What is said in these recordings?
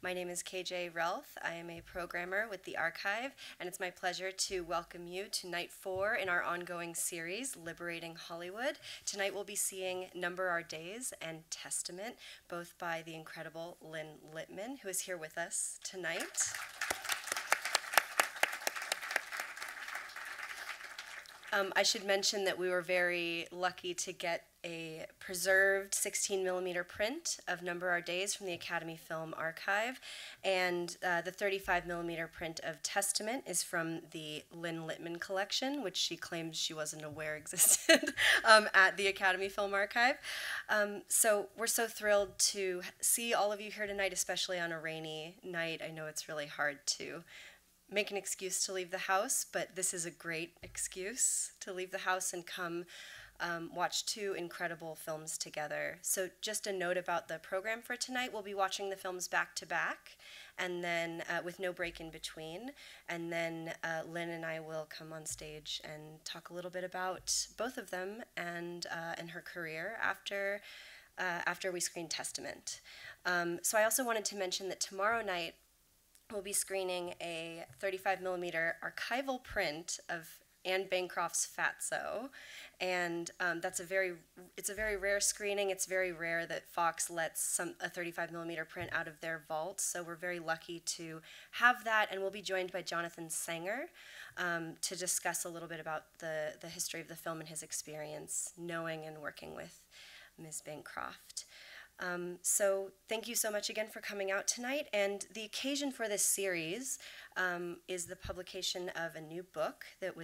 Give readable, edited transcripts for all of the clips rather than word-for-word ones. My name is K.J. Relth. I am a programmer with the Archive, and it's my pleasure to welcome you to night 4 in our ongoing series, Liberating Hollywood. Tonight we'll be seeing Number Our Days and Testament, both by the incredible Lynne Littman, who is here with us tonight. I should mention that we were very lucky to get a preserved 16mm print of Number Our Days from the Academy Film Archive, and the 35mm print of Testament is from the Lynne Littman collection, which she claims she wasn't aware existed at the Academy Film Archive. So we're so thrilled to see all of you here tonight, especially on a rainy night. I know it's really hard to make an excuse to leave the house, but this is a great excuse to leave the house and come watch two incredible films together. So just a note about the program for tonight, we'll be watching the films back to back, and then with no break in between, and then Lynne and I will come on stage and talk a little bit about both of them and her career after we screen Testament. So I also wanted to mention that tomorrow night we'll be screening a 35mm archival print of Anne Bancroft's Fatso, and that's a very rare screening. It's very rare that Fox lets a 35mm print out of their vault, so we're very lucky to have that, and we'll be joined by Jonathan Sanger to discuss a little bit about the history of the film and his experience knowing and working with Ms. Bancroft. So thank you so much again for coming out tonight, and the occasion for this series is the publication of a new book that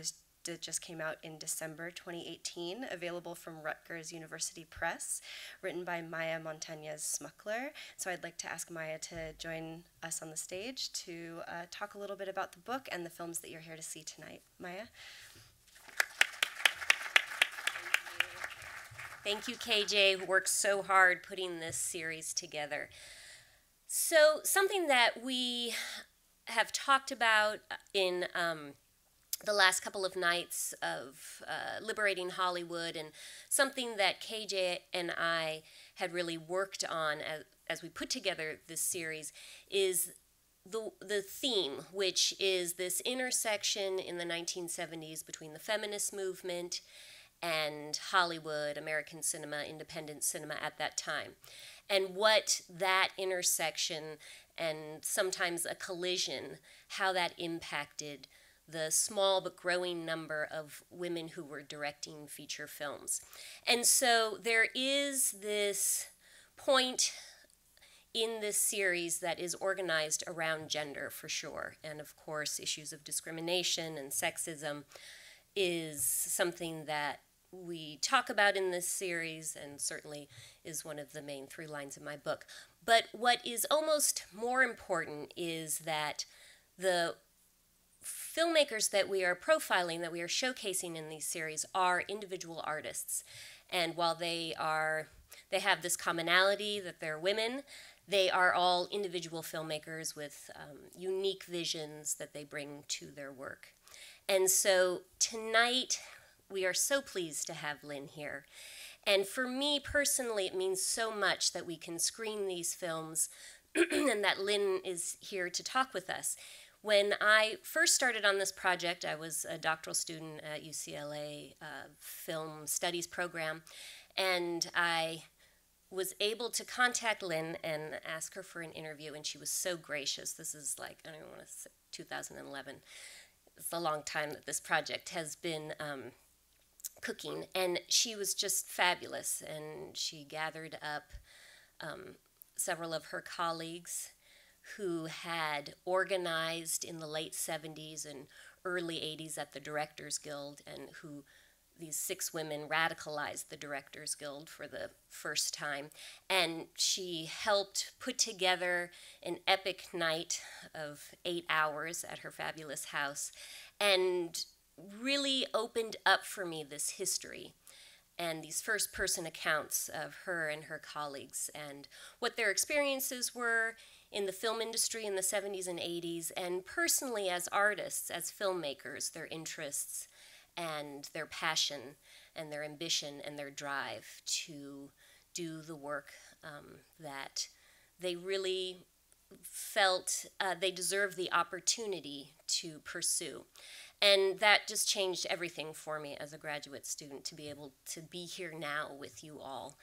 just came out in December 2018, available from Rutgers University Press, written by Maya Montañez Smukler. So I'd like to ask Maya to join us on the stage to talk a little bit about the book and the films that you're here to see tonight. Maya? Thank you, KJ, who worked so hard putting this series together. So something that we have talked about in the last couple of nights of Liberating Hollywood, and something that KJ and I had really worked on as we put together this series, is the theme, which is this intersection in the 1970s between the feminist movement and Hollywood, American cinema, independent cinema at that time, and what that intersection and sometimes a collision, how that impacted the small but growing number of women who were directing feature films. And so there is this point in this series that is organized around gender, for sure, and of course issues of discrimination and sexism is something that we talk about in this series, and certainly is one of the main through lines of my book. But what is almost more important is that the filmmakers that we are profiling, that we are showcasing in these series, are individual artists. And while they have this commonality that they're women, they are all individual filmmakers with unique visions that they bring to their work. And so tonight, we are so pleased to have Lynne here. And for me personally, it means so much that we can screen these films and that Lynne is here to talk with us. When I first started on this project, I was a doctoral student at UCLA Film Studies Program, and I was able to contact Lynne and ask her for an interview, and she was so gracious. This is like, I don't want to say, 2011. It's a long time that this project has been cooking, and she was just fabulous, and she gathered up several of her colleagues who had organized in the late 70s and early 80s at the Directors Guild, and who these 6 women radicalized the Directors Guild for the first time, and she helped put together an epic night of 8 hours at her fabulous house, and really opened up for me this history and these first-person accounts of her and her colleagues and what their experiences were in the film industry in the 70s and 80s, and personally as artists, as filmmakers, their interests and their passion and their ambition and their drive to do the work that they really felt they deserved the opportunity to pursue. And that just changed everything for me as a graduate student, to be able to be here now with you all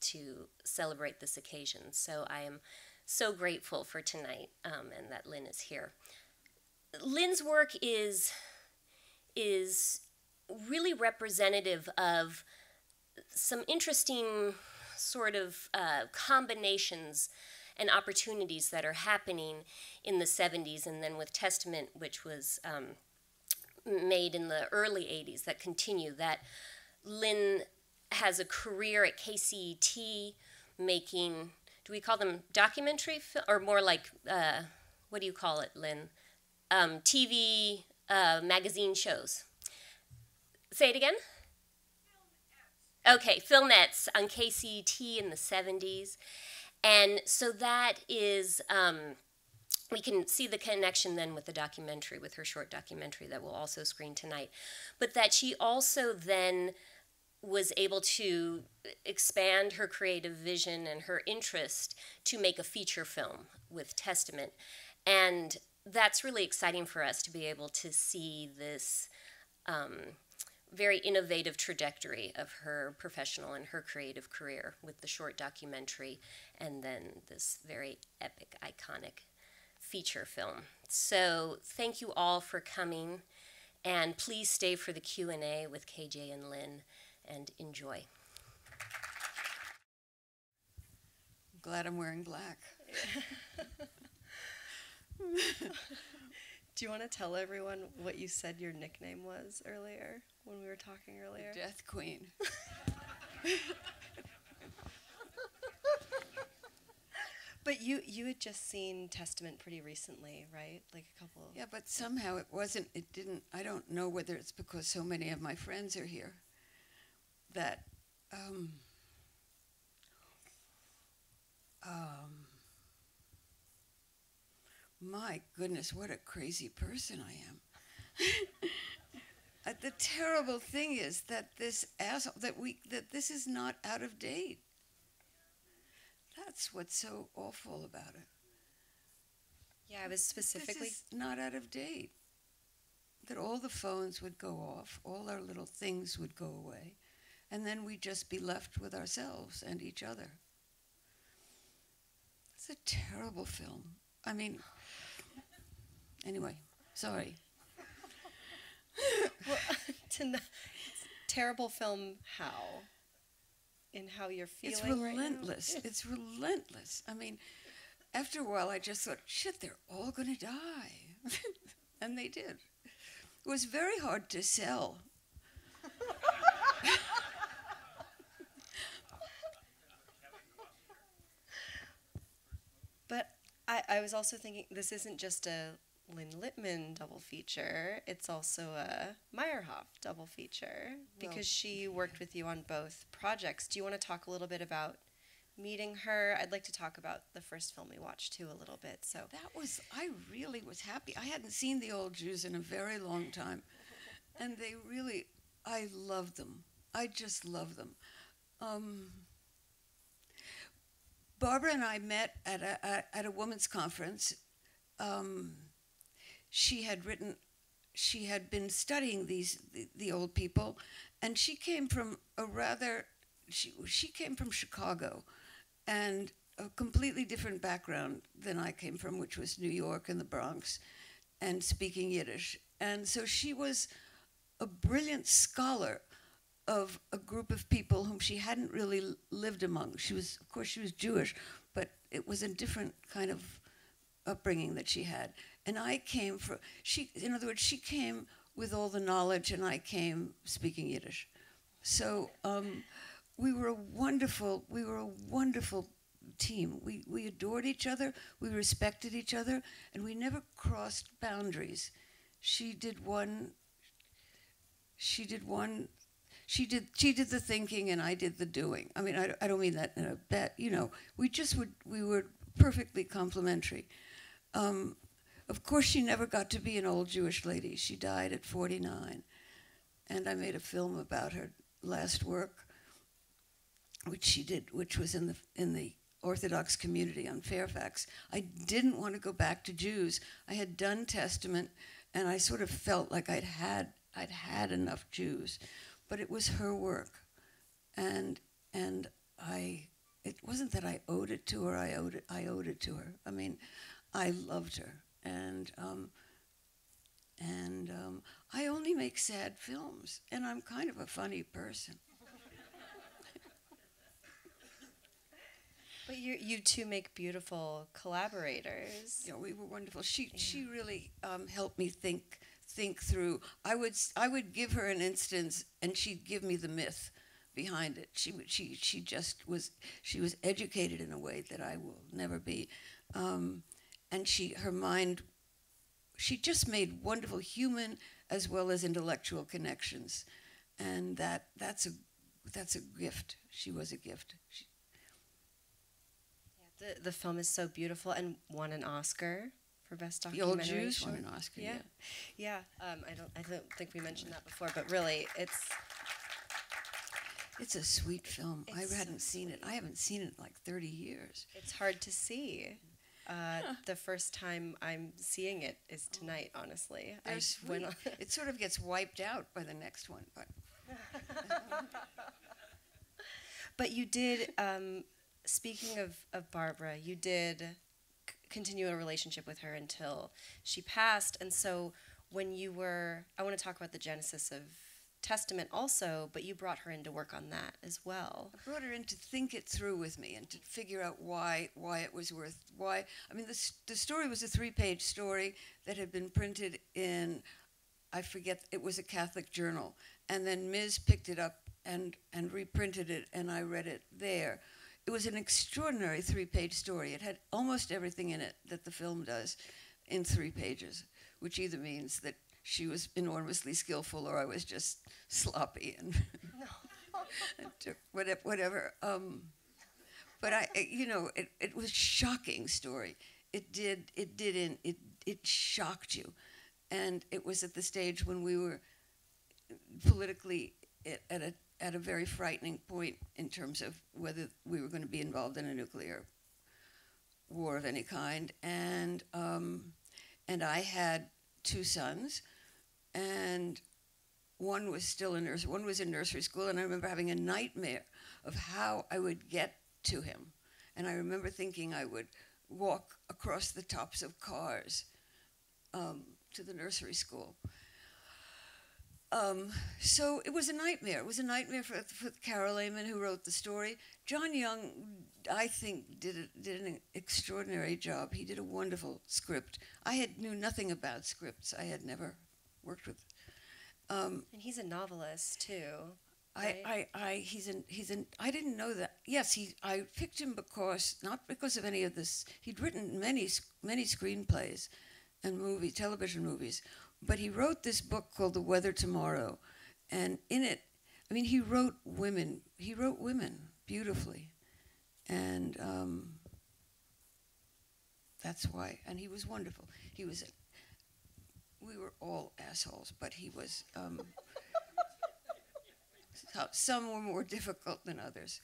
to celebrate this occasion. So I am so grateful for tonight and that Lynne is here. Lynne's work is really representative of some interesting sort of combinations and opportunities that are happening in the 70s, and then with Testament, which was made in the early 80s, that continue, that Lynne has a career at KCET making, do we call them documentary film, or more like, what do you call it, Lynne? TV magazine shows. Say it again? Filmettes. Okay, Filmettes on KCET in the 70s. And so that is, we can see the connection then with the documentary, with her short documentary that we'll also screen tonight. But that she also then was able to expand her creative vision and her interest to make a feature film with Testament. And that's really exciting for us to be able to see this very innovative trajectory of her professional and her creative career with the short documentary and then this very epic, iconic feature film. So thank you all for coming, and please stay for the Q&A with KJ and Lynne, and enjoy. I'm glad I'm wearing black. Do you want to tell everyone what you said your nickname was earlier, when we were talking earlier? Death Queen. But you had just seen Testament pretty recently, right? Like a couple. Yeah, but somehow it wasn't, it didn't, I don't know whether it's because so many of my friends are here that my goodness, what a crazy person I am. The terrible thing is that this asshole, that this is not out of date. That's what's so awful about it. Yeah, I was specifically, this is not out of date. That all the phones would go off, all our little things would go away, and then we'd just be left with ourselves and each other. It's a terrible film. I mean, anyway, sorry. Well, tonight, terrible film how? In how you're feeling. It's relentless. Right now. It's relentless. I mean, after a while, I just thought, shit, they're all going to die. And they did. It was very hard to sell. But I was also thinking, this isn't just a Lynne Littman double feature, it's also a Meyerhoff double feature, because she worked with you on both projects. Do you want to talk a little bit about meeting her? I'd like to talk about the first film we watched too a little bit. So that was, I really was happy. I hadn't seen the old Jews in a very long time, and they really, I love them. I just love them. Barbara and I met at a women's conference. She had written, she had been studying the old people, and she came from a rather, she came from Chicago, and a completely different background than I came from, which was New York and the Bronx, and speaking Yiddish. And so she was a brilliant scholar of a group of people whom she hadn't really lived among. She was, of course, she was Jewish, but it was a different kind of upbringing that she had. And I came from, in other words, she came with all the knowledge, and I came speaking Yiddish. So we were a wonderful team. We adored each other, we respected each other, and we never crossed boundaries. She did the thinking, and I did the doing. I mean, I don't mean that in a bad, you know, we were perfectly complementary. Of course, she never got to be an old Jewish lady. She died at 49, and I made a film about her last work, which she did, which was in the Orthodox community on Fairfax. I didn't want to go back to Jews. I had done Testament, and I sort of felt like I'd had enough Jews. But it was her work, and it wasn't that I owed it to her. I owed it to her. I mean, I loved her, and I only make sad films, and I'm kind of a funny person. But you two make beautiful collaborators. Yeah, we were wonderful. She really helped me think through. I would give her an instance, and she'd give me the myth behind it. She was educated in a way that I will never be, and she just made wonderful human as well as intellectual connections, and that's a gift. She was a gift. The film is so beautiful and won an Oscar for Best Documentary. The Old Jews won an Oscar. Yeah, yeah. I don't think we mentioned that before, but really, it's a sweet film. I hadn't seen it. I haven't seen it in like 30 years. It's hard to see. The first time I'm seeing it is tonight. Honestly, it sort of gets wiped out by the next one, but. But you did. Speaking of Barbara, you did continue a relationship with her until she passed. And so when you were, I want to talk about the genesis of Testament also, but you brought her in to work on that as well. I brought her in to think it through with me and to figure out why it was worth, why. I mean, the story was a 3-page story that had been printed in, I forget, it was a Catholic journal. And then Ms. picked it up and reprinted it, and I read it there. It was an extraordinary 3-page story. It had almost everything in it that the film does in 3 pages, which either means that she was enormously skillful or I was just sloppy and, and whatever. But it was a shocking story. It shocked you. And it was at the stage when we were politically at a very frightening point in terms of whether we were going to be involved in a nuclear war of any kind, and I had 2 sons, and one was still a nurse. One was in nursery school, and I remember having a nightmare of how I would get to him, and I remember thinking I would walk across the tops of cars to the nursery school. So it was a nightmare. It was a nightmare for Carol Amen, who wrote the story. John Young, I think, did an extraordinary job. He did a wonderful script. I knew nothing about scripts. I had never worked with. And he's a novelist too. Right? I didn't know that. Yes, I picked him not because of any of this. He'd written many screenplays, and television movies. But he wrote this book called The Weather Tomorrow, and in it, I mean, he wrote women beautifully, and that's why, and he was wonderful. We were all assholes, but he was, some were more difficult than others.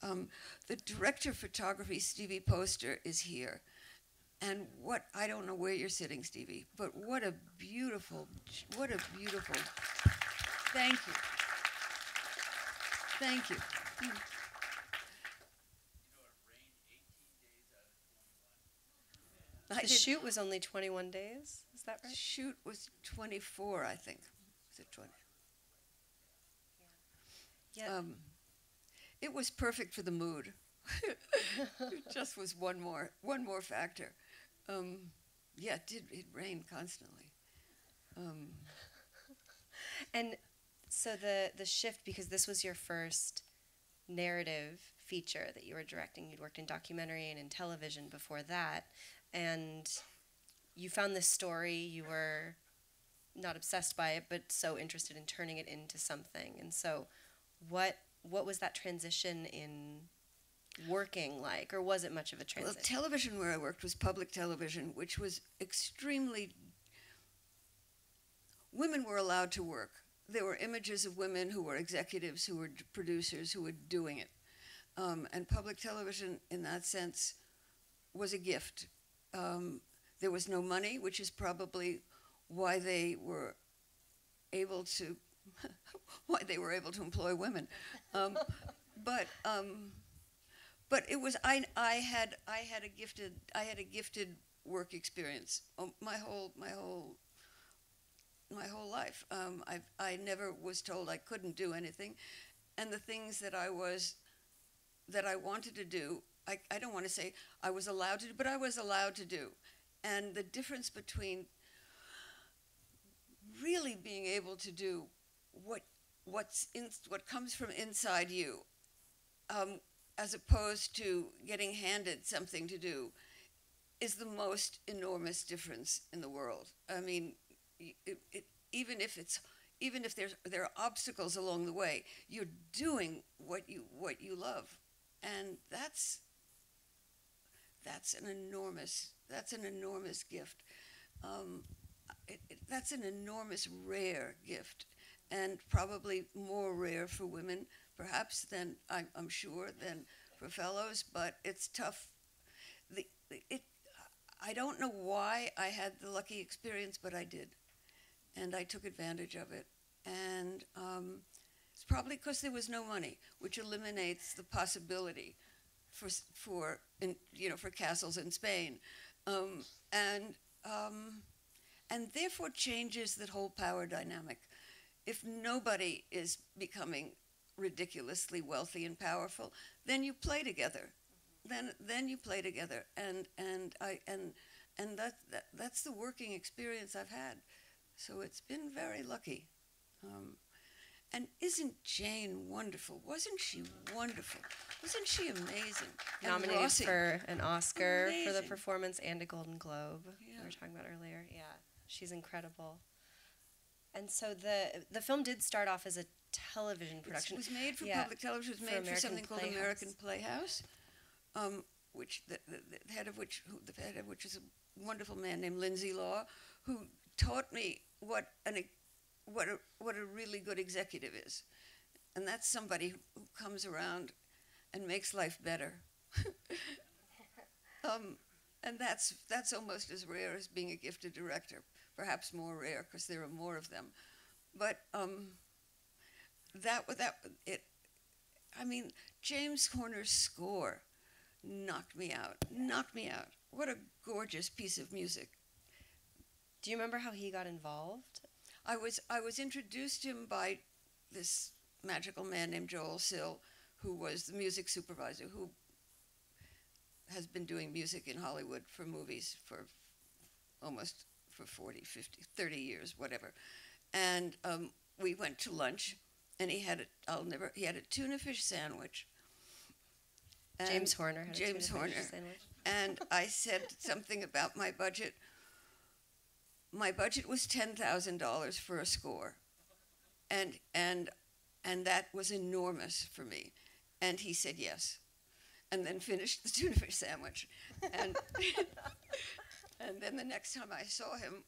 The director of photography, Stevie Poster, is here. And I don't know where you're sitting, Stevie, but what a beautiful, thank you. Thank you. You know, it rained 18 days out of 21. The shoot was only 21 days, is that right? The shoot was 24, I think. Was it 20? Yeah. Yeah. It was perfect for the mood. It just was one more factor. Yeah, it rained constantly. And so the shift, because this was your first narrative feature that you were directing. You'd worked in documentary and in television before that. And you found this story. You were not obsessed by it, but so interested in turning it into something. And so what was that transition in working like, or was it much of a transition? Well, television where I worked was public television, which was extremely... Women were allowed to work. There were images of women who were executives, who were producers, who were doing it. And public television in that sense was a gift. There was no money, which is probably why they were able to employ women. But it was I had a gifted work experience my whole life. I never was told I couldn't do anything, and the things that I wanted to do, I don't want to say I was allowed to do, but I was allowed to do. And the difference between really being able to do what comes from inside you, as opposed to getting handed something to do, is the most enormous difference in the world. I mean, even if there are obstacles along the way, you're doing what you love. And that's an enormous gift. That's an enormous rare gift, and probably more rare for women, perhaps, than I'm sure, than for fellows. But it's tough. I don't know why I had the lucky experience, but I did, and I took advantage of it. And it's probably because there was no money, which eliminates the possibility for castles in Spain, and therefore changes that whole power dynamic. If nobody is becoming ridiculously wealthy and powerful, then you play together. Then you play together, and that's the working experience I've had. So it's been very lucky. And isn't Jane wonderful? Wasn't she wonderful? Wasn't she amazing? And nominated Rossi for an Oscar amazing. For the performance and a Golden Globe. Yeah. We were talking about earlier. Yeah, she's incredible. And so the film did start off as a television production. It was made for public television. It was made for something called American Playhouse, which the head of which is a wonderful man named Lindsay Law, who taught me what a really good executive is. And that's somebody who comes around and makes life better. And that's almost as rare as being a gifted director, perhaps more rare because there are more of them. But I mean, James Horner's score knocked me out, What a gorgeous piece of music. Do you remember how he got involved? I was introduced to him by this magical man named Joel Sill, who was the music supervisor, who has been doing music in Hollywood for movies for almost 40, 50, 30 years, whatever. And we went to lunch, and he had a tuna fish sandwich. James Horner had a tuna fish sandwich. And I said something about my budget. My budget was $10,000 for a score, and that was enormous for me. And he said yes, and then finished the tuna fish sandwich. And and then the next time I saw him,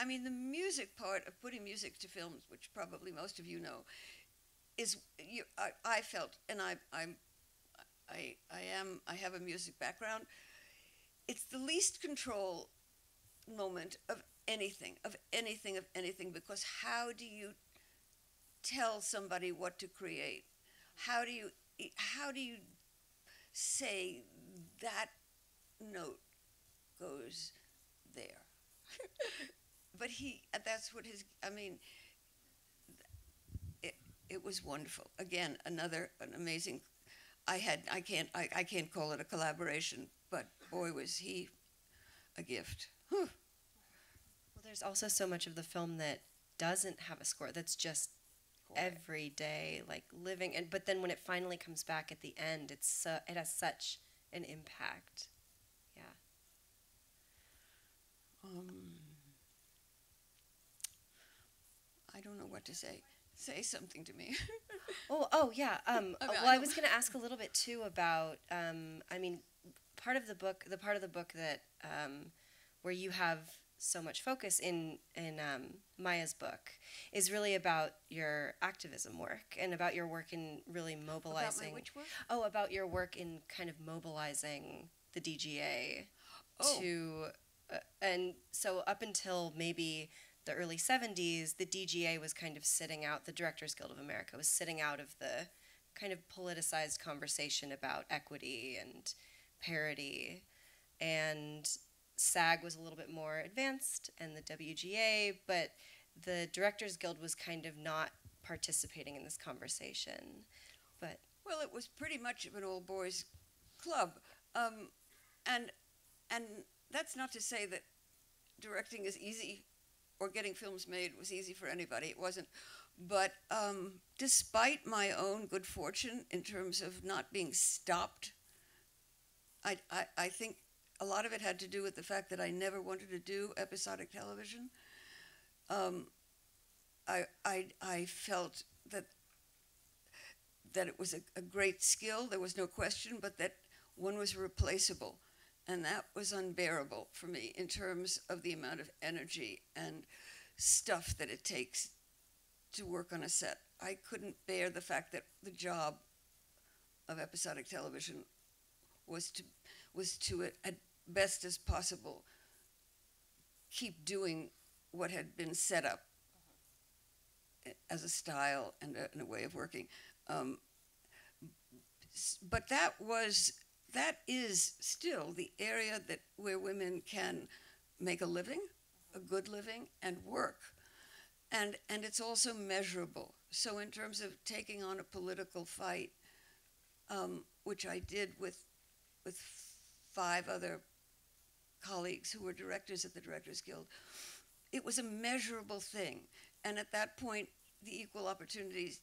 I mean, the music part of putting music to films, which probably most of you know, is I felt, and I have a music background. It's the least control moment of anything, because how do you tell somebody what to create? How do you say that note goes there? But that's what his, I mean, it was wonderful. Again, an amazing, I can't call it a collaboration, but boy, was he a gift. Whew. There's also so much of the film that doesn't have a score, that's just everyday, like living. And but then when it finally comes back at the end, it has such an impact. Yeah. I don't know what to say. Say something to me. oh yeah. I was going to ask a little bit too about. I mean, part of the book that where you have so much focus in Maya's book is really about your activism work and about your work in really mobilizing. About my which work? Oh, about your work in kind of mobilizing the DGA to, and so up until maybe the early 70s, the DGA was kind of sitting out, the Directors Guild of America was sitting out of the kind of politicized conversation about equity and parity, and SAG was a little bit more advanced, and the WGA, but the Directors Guild was kind of not participating in this conversation. But well, it was pretty much of an old boys club, and that's not to say that directing is easy or getting films made was easy for anybody. It wasn't. But despite my own good fortune in terms of not being stopped, I think a lot of it had to do with the fact that I never wanted to do episodic television. I felt that it was a great skill, there was no question, but that one was replaceable. And that was unbearable for me in terms of the amount of energy and stuff that it takes to work on a set. I couldn't bear the fact that the job of episodic television was to at best as possible keep doing what had been set up as a style and a way of working. But that is still the area where women can make a living, a good living, and work. And it's also measurable. So in terms of taking on a political fight, which I did with 5 other colleagues who were directors at the Directors Guild, it was a measurable thing. And at that point, the Equal Opportunities,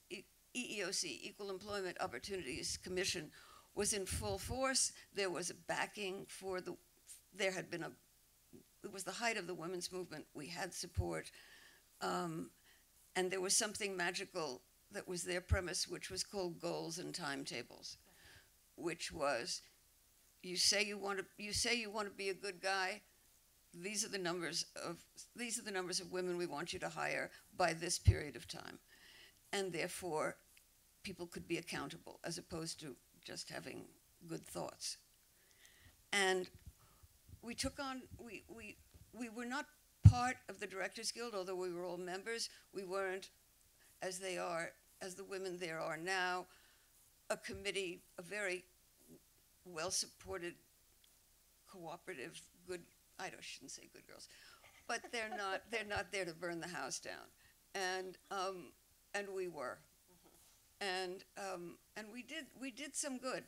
EEOC, Equal Employment Opportunities Commission, was in full force. There was backing for the, there had been a, it was the height of the women's movement. We had support. And there was something magical that was their premise, which was called goals and timetables, which was, you say you want to be a good guy. These are the numbers of women we want you to hire by this period of time, and therefore, people could be accountable as opposed to just having good thoughts. And we took on we were not part of the Directors Guild, although we were all members. We weren't, as the women there are now, a committee, a very well-supported, cooperative, good, I shouldn't say good girls, but they're not there to burn the house down. And we were. And we did some good.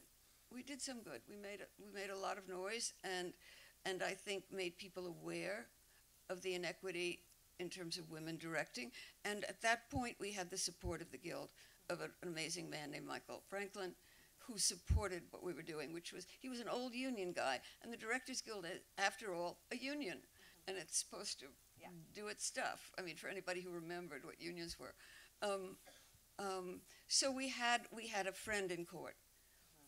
We did some good. We made a lot of noise, and I think made people aware of the inequity in terms of women directing. And at that point, we had the support of the Guild of an amazing man named Michael Franklin, who supported what we were doing, which was, he was an old union guy, and the Directors Guild is, after all, a union, and it's supposed to do its stuff. I mean, for anybody who remembered what unions were. So we had a friend in court,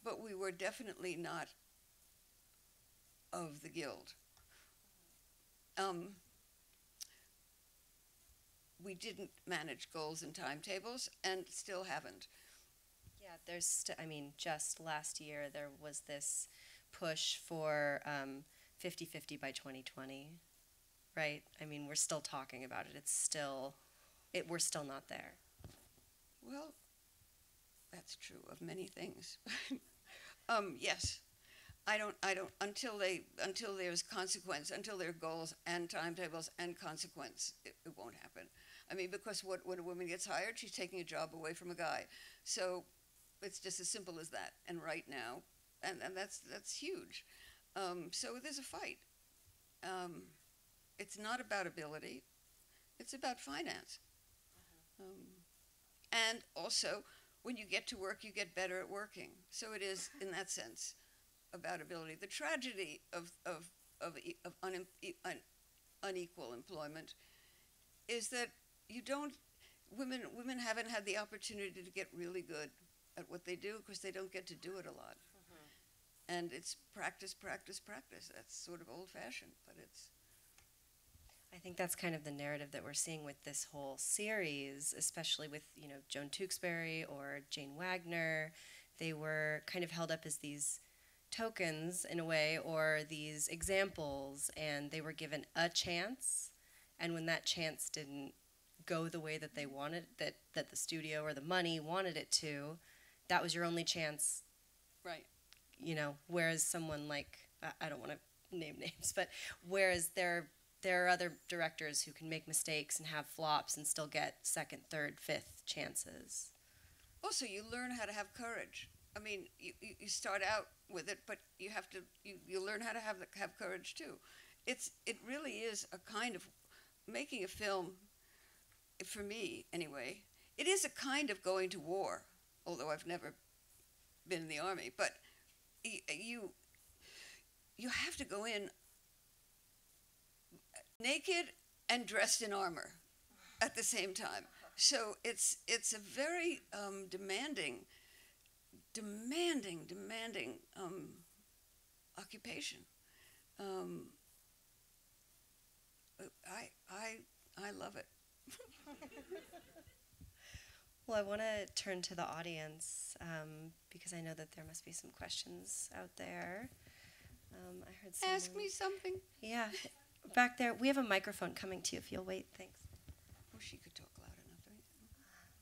but we were definitely not of the Guild. We didn't manage goals and timetables, and still haven't. Yeah, I mean, just last year there was this push for 50-50 by 2020, right? I mean, we're still talking about it. We're still not there. Well, that's true of many things. Yes, I don't. Until there's consequence, until there are goals and timetables and consequence, it won't happen. I mean, because when a woman gets hired, she's taking a job away from a guy. So it's just as simple as that. And right now, and that's huge. So there's a fight. It's not about ability. It's about finance. And also, when you get to work, you get better at working. So it is, in that sense, about ability. The tragedy of unequal employment is that women haven't had the opportunity to get really good at what they do because they don't get to do it a lot. And it's practice, practice, practice. That's sort of old-fashioned, but it's... I think that's kind of the narrative that we're seeing with this whole series, especially with, you know, Joan Tewksbury or Jane Wagner. They were kind of held up as these tokens in a way, or these examples, and they were given a chance, and when that chance didn't go the way that they wanted, that the studio or the money wanted it to, that was your only chance. Right. You know, whereas someone like, I don't want to name names, but whereas there are other directors who can make mistakes and have flops and still get second, third, fifth chances. Also, you learn how to have courage. I mean, you start out with it, but you have to, you learn how to have courage too. It really is a kind of, making a film, for me anyway, it is a kind of going to war, although I've never been in the army, but you have to go in naked and dressed in armor at the same time. So it's a very demanding occupation. I love it. Well, I want to turn to the audience because I know that there must be some questions out there. I heard someone ask me something. Yeah, back there. We have a microphone coming to you if you'll wait. Thanks. I wish you could talk loud enough. Don't you?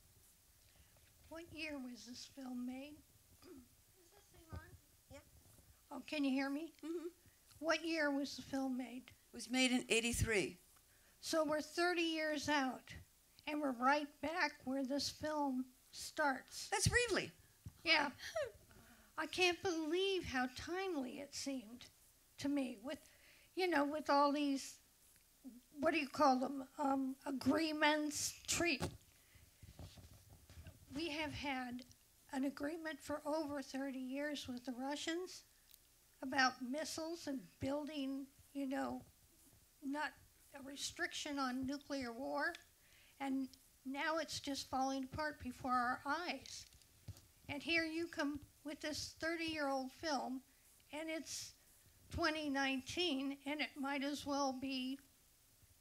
What year was this film made? Is this thing on? Yeah. Oh, can you hear me? Mm-hmm. What year was the film made? It was made in '83. So we're 30 years out, and we're right back where this film starts. That's Reevely. Yeah. I can't believe how timely it seemed to me with, you know, with all these, what do you call them, agreements, We have had an agreement for over 30 years with the Russians about missiles and building, you know, not a restriction on nuclear war, and now it's just falling apart before our eyes. And here you come with this 30-year-old film, and it's 2019, and it might as well be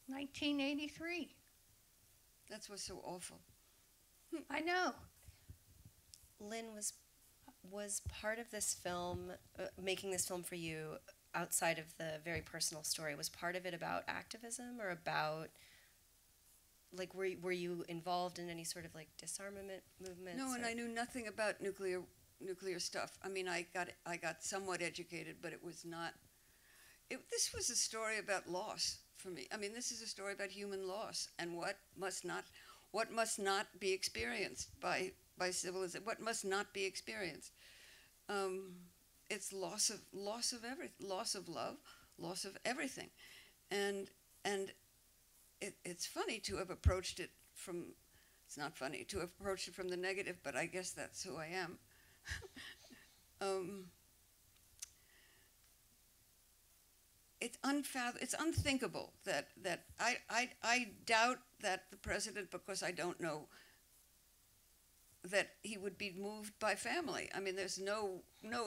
1983. That's what's so awful. I know. Lynn, was part of this film, making this film for you, outside of the very personal story, was part of it about activism or about, like, were you involved in any sort of, like, disarmament movements? No, and I knew nothing about nuclear stuff. I mean, I got somewhat educated, but it was not. This was a story about loss for me. I mean, this is a story about human loss and what must not be experienced by civilization. What must not be experienced. It's loss of everything, loss of love, loss of everything, and it's funny to have approached it from. It's not funny to have approached it from the negative, but I guess that's who I am. It's unthinkable that I doubt that the president, because I don't know that he would be moved by family. I mean, there's no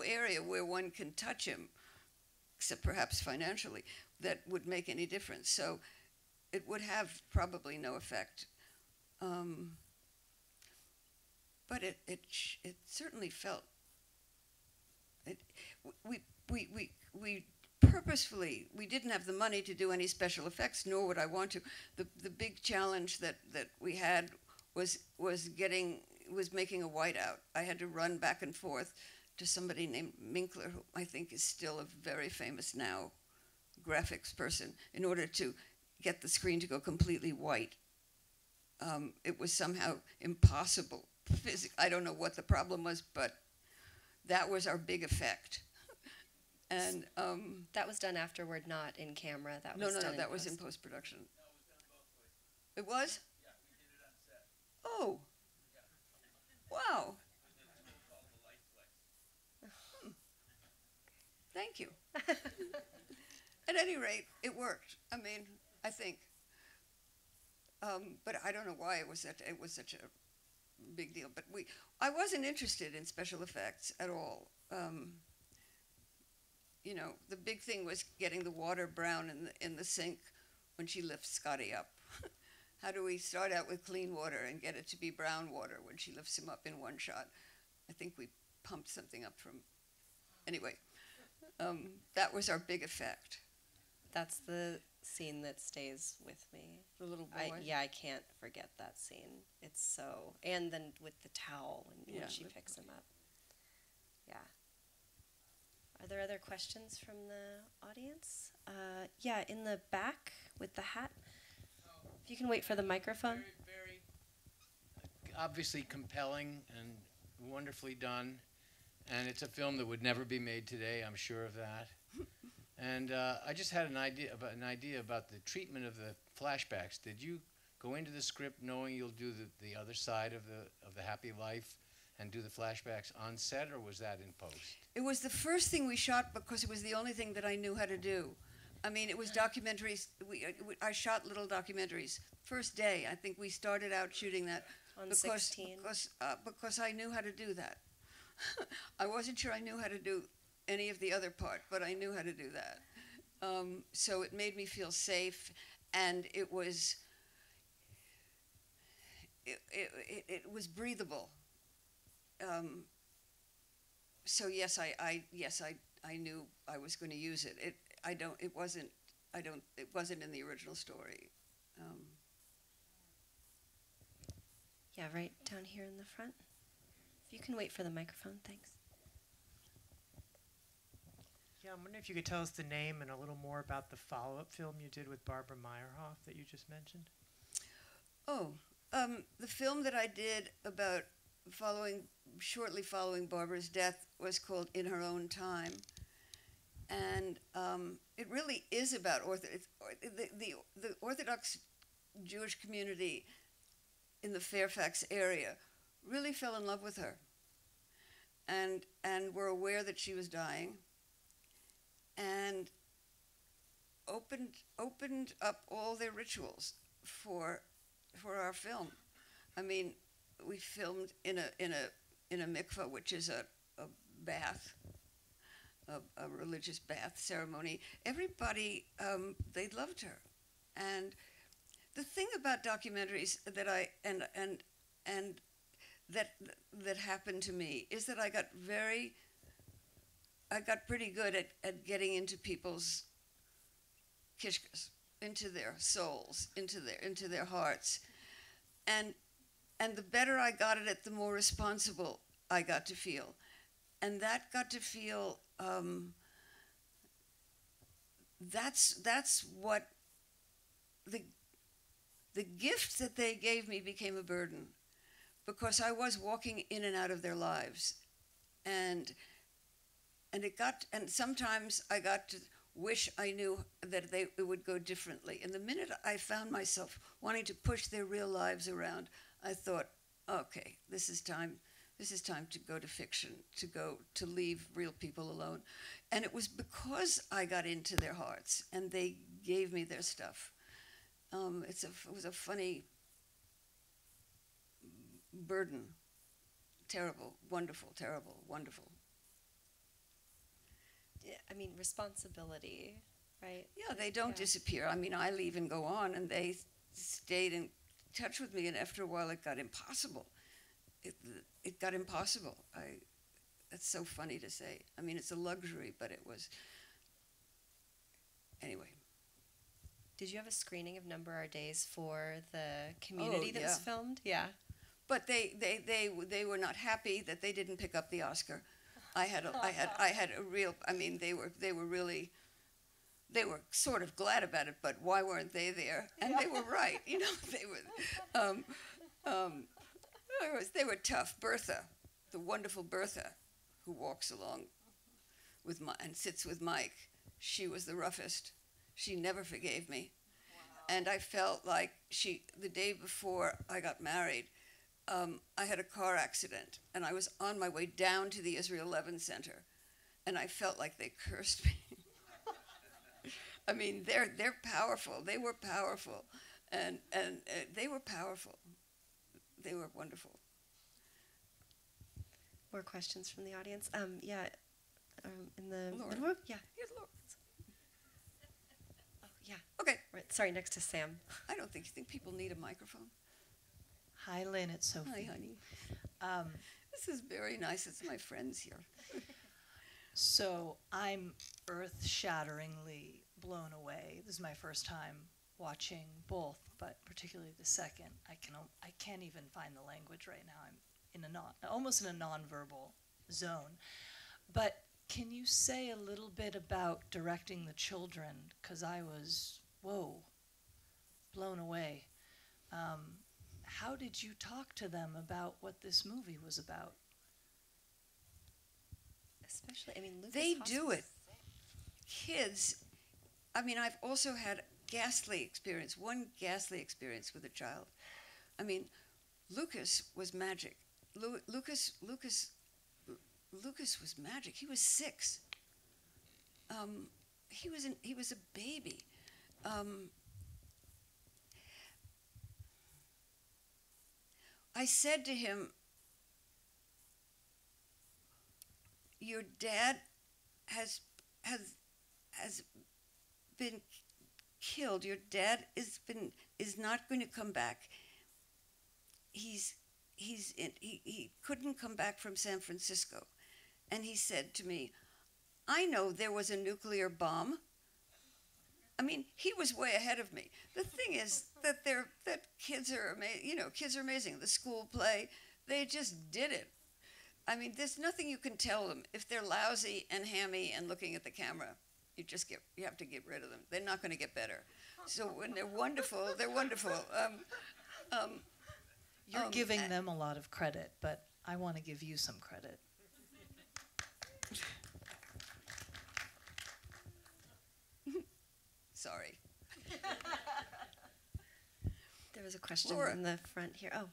area where one can touch him, except perhaps financially, that would make any difference. So it would have probably no effect. But it certainly felt, we purposefully, we didn't have the money to do any special effects, nor would I want to. The big challenge that we had was making a whiteout. I had to run back and forth to somebody named Minkler, who I think is still a very famous now graphics person, in order to get the screen to go completely white. It was somehow impossible. I don't know what the problem was, but that was our big effect. And that was done afterward, not in camera. That was no, that was in post-production. No, it was done both ways. It was? Yeah, we did it on set. Oh. Wow. Thank you. At any rate, it worked. I mean, I think. But I don't know why it was such a big deal. But I wasn't interested in special effects at all. You know, the big thing was getting the water brown in the sink when she lifts Scotty up? How do we start out with clean water and get it to be brown water when she lifts him up in one shot? I think we pumped something up from, anyway. That was our big effect. That's the scene that stays with me. The little boy? Yeah, I can't forget that scene. It's so, and then with the towel when she picks him up. Yeah. Are there other questions from the audience? Yeah, in the back with the hat. If you can wait for the microphone. Very, very obviously compelling and wonderfully done. And it's a film that would never be made today, I'm sure of that. And I just had an idea about the treatment of the flashbacks. Did you go into the script knowing you'll do the other side of the happy life and do the flashbacks on set, or was that in post? It was the first thing we shot because it was the only thing that I knew how to do. I mean, it was documentaries. I shot little documentaries. First day, I think we started out shooting that. On because, 16. Because I knew how to do that. I wasn't sure I knew how to do any of the other part, but I knew how to do that. So it made me feel safe, and it was breathable. So yes, I knew I was going to use it. It wasn't in the original story. Yeah, right down here in the front. If you can wait for the microphone, thanks. Yeah, I'm wondering if you could tell us the name and a little more about the follow-up film you did with Barbara Meyerhoff that you just mentioned. Oh, the film that I did about shortly following Barbara's death was called In Her Own Time. And it really is about the Orthodox Jewish community in the Fairfax area really fell in love with her and were aware that she was dying. And opened up all their rituals for our film. I mean, we filmed in a mikveh, which is a bath, a religious bath ceremony. Everybody they loved her, and the thing about documentaries that that happened to me is that I got pretty good at getting into people's kishkas, into their souls, into their hearts. And the better I got at it, the more responsible I got to feel. And that got to feel, that's what the gift that they gave me became a burden, because I was walking in and out of their lives. And sometimes I got to wish I knew that it would go differently. And the minute I found myself wanting to push their real lives around, I thought, okay, this is time to go to fiction, to leave real people alone. And it was because I got into their hearts and they gave me their stuff. It was a funny burden. Terrible, wonderful, terrible, wonderful. I mean, responsibility, right? Yeah, they don't disappear. I mean, I leave and go on, and they stayed in touch with me, and after a while it got impossible. It got impossible. That's so funny to say. I mean, it's a luxury, but it was, anyway. Did you have a screening of Number Our Days for the community that was filmed? Yeah. But they were not happy that they didn't pick up the Oscar. I had a real, I mean, they were sort of glad about it, but why weren't they there? And they were right, you know, they were tough. Bertha, the wonderful Bertha, who walks along with and sits with Mike, she was the roughest. She never forgave me. Wow. And I felt like the day before I got married, I had a car accident, and I was on my way down to the Israel Levin Center, and I felt like they cursed me. I mean, they're powerful. They were powerful, and they were powerful. They were wonderful. More questions from the audience? In the Laura. Yeah. Here's Laura. Oh yeah. Okay. Right, sorry, next to Sam. I don't think you think people need a microphone. Hi, Lynn, it's Sophie. Hi, honey. This is very nice. It's my friends here. So I'm earth-shatteringly blown away. This is my first time watching both, but particularly the second. I can't even find the language right now. I'm in a almost in a nonverbal zone. But can you say a little bit about directing the children? Because I was, whoa, blown away. How did you talk to them about what this movie was about? Especially, I mean, Lucas Haas. They do it. Kids, I mean, I've also had ghastly experience, one ghastly experience with a child. I mean, Lucas was magic. Lucas was magic. He was 6. He was a baby. I said to him, your dad has been killed. Your dad is not going to come back. He couldn't come back from San Francisco. And he said to me, I know there was a nuclear bomb. I mean, he was way ahead of me. The thing is that kids are amazing. You know, kids are amazing. The school play, they just did it. I mean, there's nothing you can tell them. If they're lousy and hammy and looking at the camera, you have to get rid of them. They're not going to get better. So when they're wonderful, they're wonderful. You're giving them a lot of credit, but I want to give you some credit. Sorry. There was a question Laura. In the front here. Oh,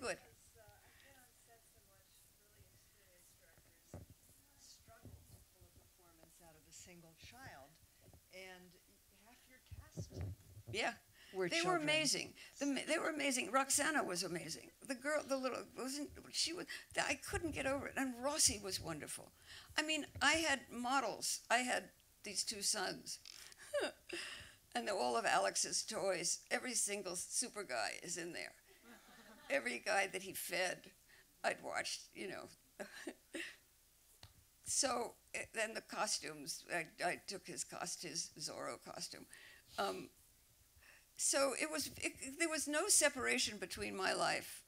good. Child and half your cast. Yeah, they were amazing. They were amazing. Roxana was amazing. The girl, the little wasn't. She was. I couldn't get over it. And Rossi was wonderful. I mean, I had models. I had these two sons, and they're all of Alex's toys. Every single super guy is in there. Every guy that he fed, I'd watched. You know. So then the costumes, I took his Zorro costume. So there was no separation between my life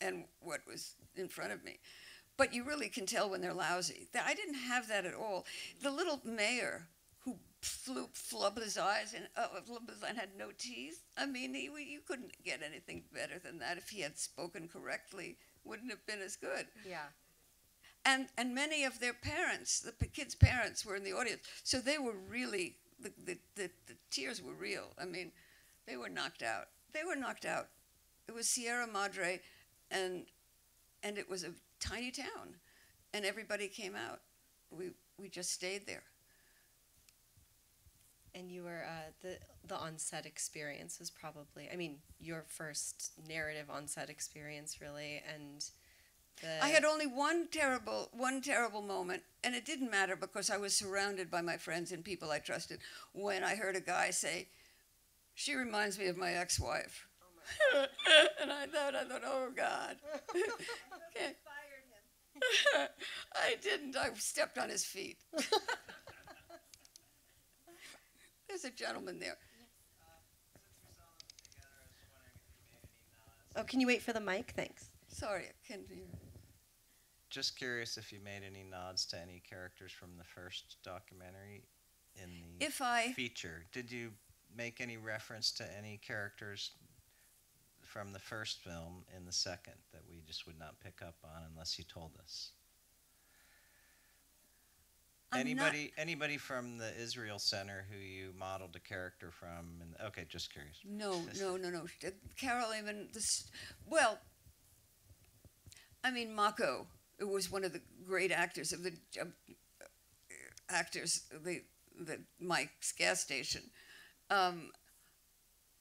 and what was in front of me. But you really can tell when they're lousy. I didn't have that at all. The little mayor who flubbed his eyes and had no teeth, I mean, you couldn't get anything better than that. If he had spoken correctly, wouldn't have been as good. Yeah. And many of their parents, the kids' parents, were in the audience. So they were really, the tears were real. I mean, they were knocked out. They were knocked out. It was Sierra Madre, and it was a tiny town, and everybody came out. We just stayed there. And you were, the on-set experience was probably, I mean, your first narrative on-set experience, really, and... I had only one terrible moment, and it didn't matter because I was surrounded by my friends and people I trusted when I heard a guy say, she reminds me of my ex-wife. Oh and I thought, oh, God. I fired him. I didn't. I stepped on his feet. There's a gentleman there. Oh, can you wait for the mic? Thanks. Sorry, I can't hear. Just curious if you made any nods to any characters from the first documentary in the feature. Did you make any reference to any characters from the first film in the second that we just would not pick up on unless you told us? Anybody from the Israel Center who you modeled a character from? Okay, just curious. No. Carol Amen, well... I mean, Mako, who was one of the great actors of the Mike's gas station,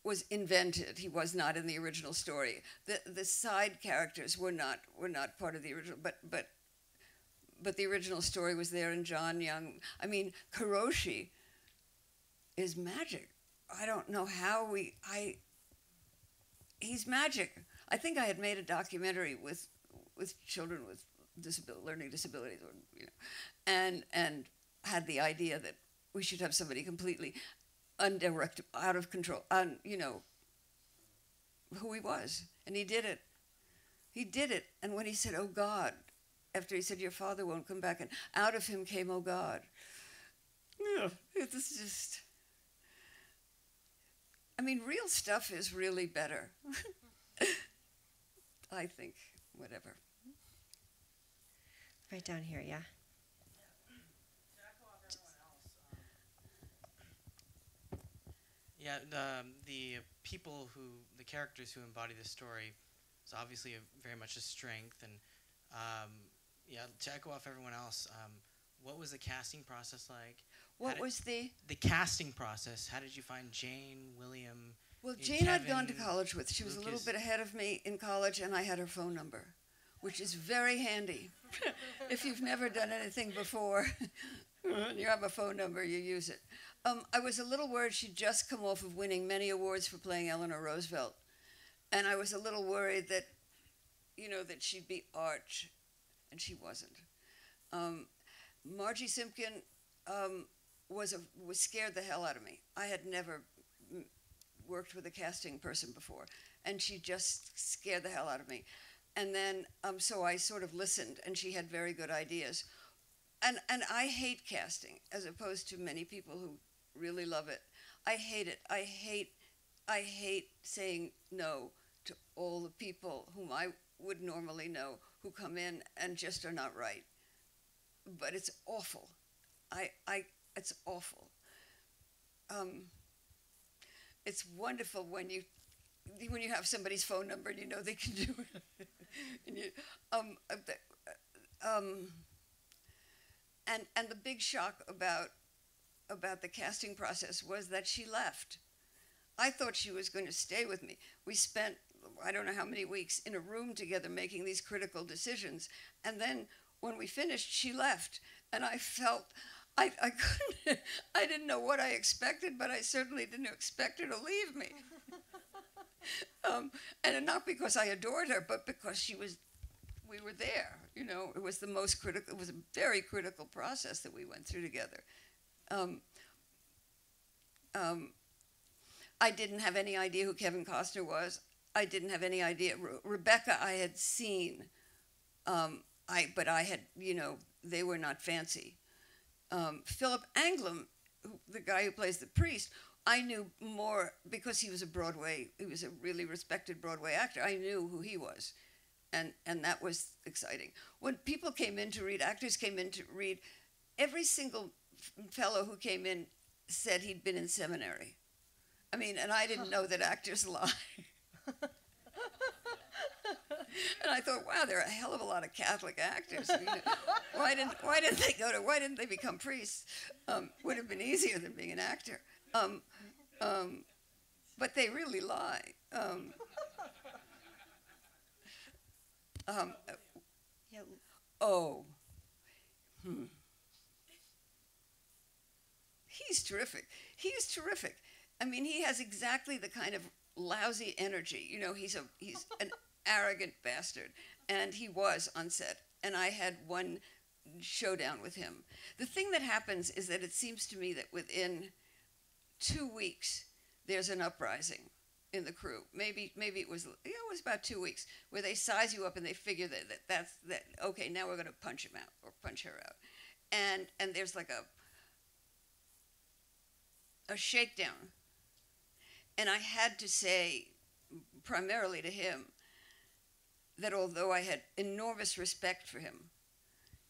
was invented. He was not in the original story. The side characters were not part of the original, but the original story was there. And John Young, I mean, Kuroshi is magic. I don't know how he's magic. I think I had made a documentary with children with learning disabilities, or, you know, and had the idea that we should have somebody completely undirected, out of control, you know, who he was. And he did it. He did it. And when he said, "Oh God," after he said, "Your father won't come back," and out of him came, "Oh God." Yeah, it's just, I mean, real stuff is really better. I think, whatever. Right down here, yeah. Yeah, the people who, the characters who embody this story is obviously very much a strength. And yeah, to echo off everyone else, what was the casting process like? What was the casting process? How did you find Jane, William? Well, Jane I'd gone to college with. She was a little bit ahead of me in college, and I had her phone number, which is very handy. If you've never done anything before, and you have a phone number, you use it. I was a little worried. She'd just come off of winning many awards for playing Eleanor Roosevelt, and I was a little worried that, you know, that she'd be arch, and she wasn't. Margie Simpkin was scared the hell out of me. I had never worked with a casting person before, and she just scared the hell out of me. And then, so I sort of listened, and she had very good ideas. And I hate casting, as opposed to many people who really love it. I hate it. I hate saying no to all the people whom I would normally know who come in and just are not right. But it's awful. It's awful. It's wonderful when you have somebody's phone number and you know they can do it. And, and the big shock about the casting process was that she left. I thought she was going to stay with me. We spent, I don't know how many weeks, in a room together making these critical decisions. And then when we finished, she left. And I felt, I couldn't, I didn't know what I expected, but I certainly didn't expect her to leave me. And not because I adored her, but because she was, we were there. You know, it was the most critical, it was a very critical process that we went through together. I didn't have any idea who Kevin Costner was. I didn't have any idea. Rebecca I had seen, but I had, you know, they were not fancy. Philip Anglum, the guy who plays the priest, I knew more because he was he was a really respected Broadway actor. I knew who he was, and that was exciting. When people came in to read, actors came in to read, every single fellow who came in said he'd been in seminary. I mean, and I didn't know that actors lie. And I thought, wow, there are a hell of a lot of Catholic actors. I mean, why didn't they go to, why didn't they become priests? Would have been easier than being an actor. But they really lie. He's terrific. He's terrific. I mean, he has exactly the kind of lousy energy. You know, he's an arrogant bastard, and he was on set, and I had one showdown with him. The thing that happens is that it seems to me that within 2 weeks there's an uprising in the crew. Maybe it was, you know, it was about 2 weeks where they size you up and they figure that okay, now we're going to punch him out or punch her out, and there's like a shakedown, and I had to say primarily to him that although I had enormous respect for him,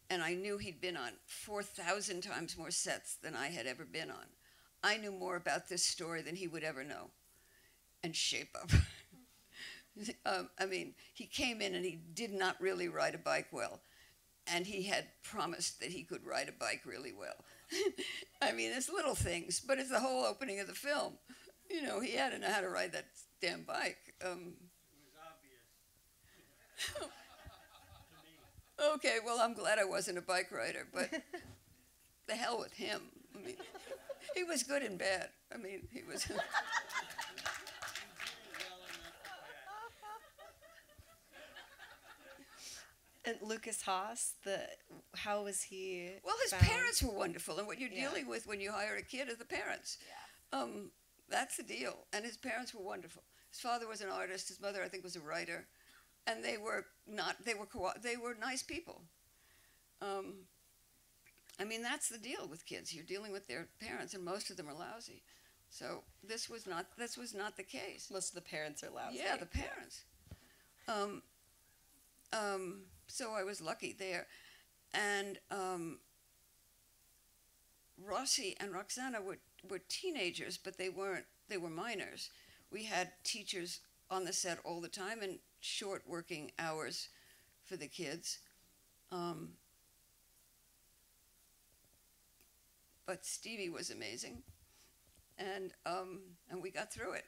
and I knew he'd been on 4,000 times more sets than I had ever been on, I knew more about this story than he would ever know, and shape up. I mean, he came in and he did not really ride a bike well, and he had promised that he could ride a bike really well. I mean, it's little things, but it's the whole opening of the film. You know, he had to know how to ride that damn bike. Okay, well, I'm glad I wasn't a bike rider, but the hell with him. I mean, he was good in bed. I mean, he was. And Lucas Haas, how was he? Well, his parents were wonderful, and what you're dealing with when you hire a kid are the parents. Yeah. That's the deal. And his parents were wonderful. His father was an artist. His mother, I think, was a writer, and they were not. They were nice people. I mean, that's the deal with kids. You're dealing with their parents, and most of them are lousy. So this was not. This was not the case. Most of the parents are lousy. Yeah, the parents. So I was lucky there, and Rossi and Roxana were teenagers, but they weren't. They were minors. We had teachers on the set all the time and short working hours for the kids. But Stevie was amazing, and we got through it.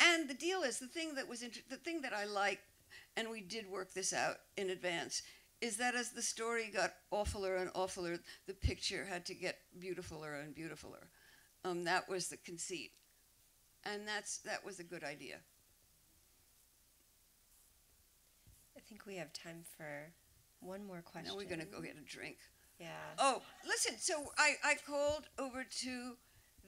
And the deal is, the thing that I like, and we did work this out in advance, is that as the story got awfuler and awfuler, the picture had to get beautifuler and beautifuler. That was the conceit. And that was a good idea. I think we have time for one more question. Now we're going to go get a drink. Yeah. Oh, listen, so I called over to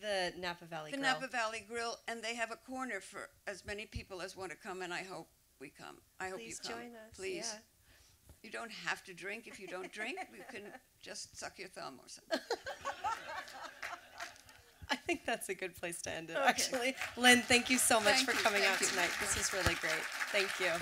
the Napa Valley Grill. The Napa Valley Grill, and they have a corner for as many people as want to come, and I hope we come. I hope you come. Please join us. Please. Yeah. You don't have to drink if you don't drink. You can just suck your thumb or something. I think that's a good place to end it, actually. Lynne, thank you so much for coming out tonight. This is really great. Thank you.